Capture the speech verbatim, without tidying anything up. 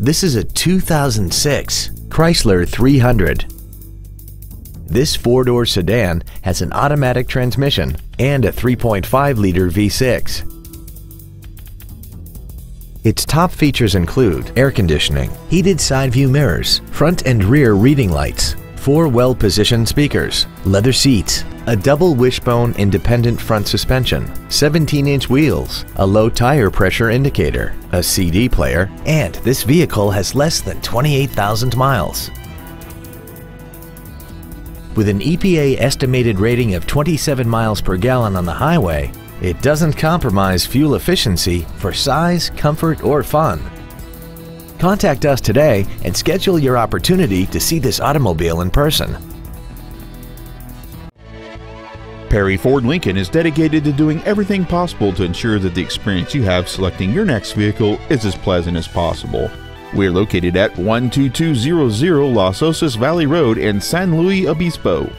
This is a two thousand six Chrysler three hundred. This four-door sedan has an automatic transmission and a three point five liter V six. Its top features include air conditioning, heated side view mirrors, front and rear reading lights, four well-positioned speakers, leather seats, a double wishbone independent front suspension, seventeen inch wheels, a low tire pressure indicator, a C D player, and this vehicle has less than twenty-eight thousand miles. With an E P A estimated rating of twenty-seven miles per gallon on the highway, it doesn't compromise fuel efficiency for size, comfort, or fun. Contact us today and schedule your opportunity to see this automobile in person. Perry Ford Lincoln is dedicated to doing everything possible to ensure that the experience you have selecting your next vehicle is as pleasant as possible. We are located at one two two zero zero Los Osos Valley Road in San Luis Obispo.